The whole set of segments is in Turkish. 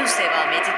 Düz devam edin.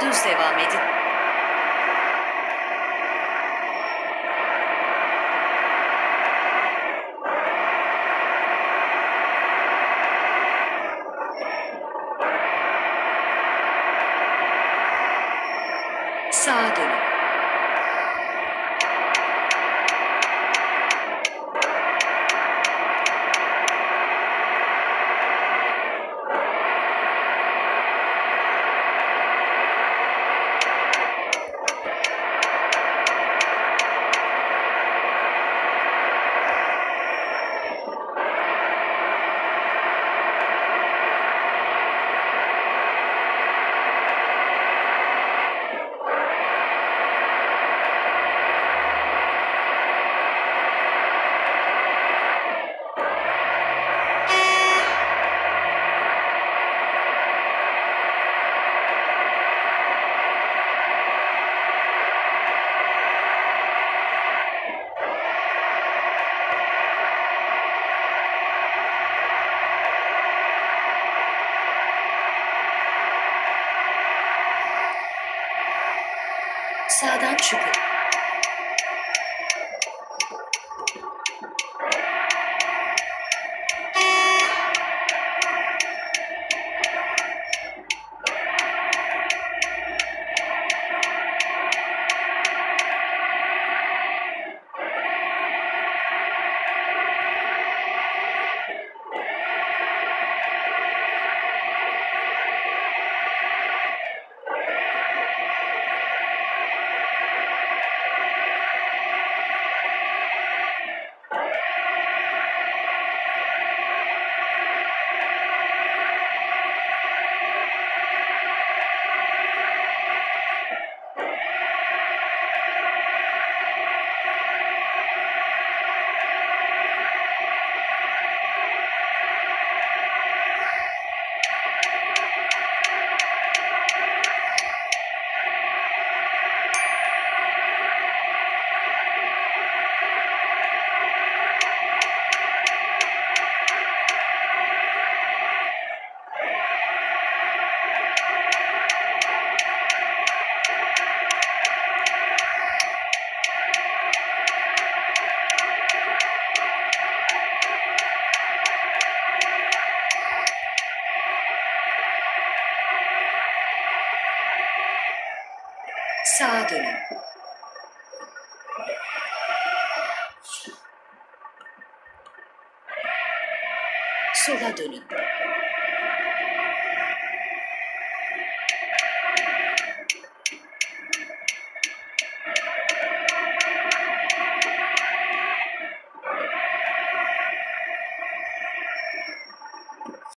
Düz devam edin. Sağa dönün. Sağdan çıkın. Sağa dönün. Sola dönün.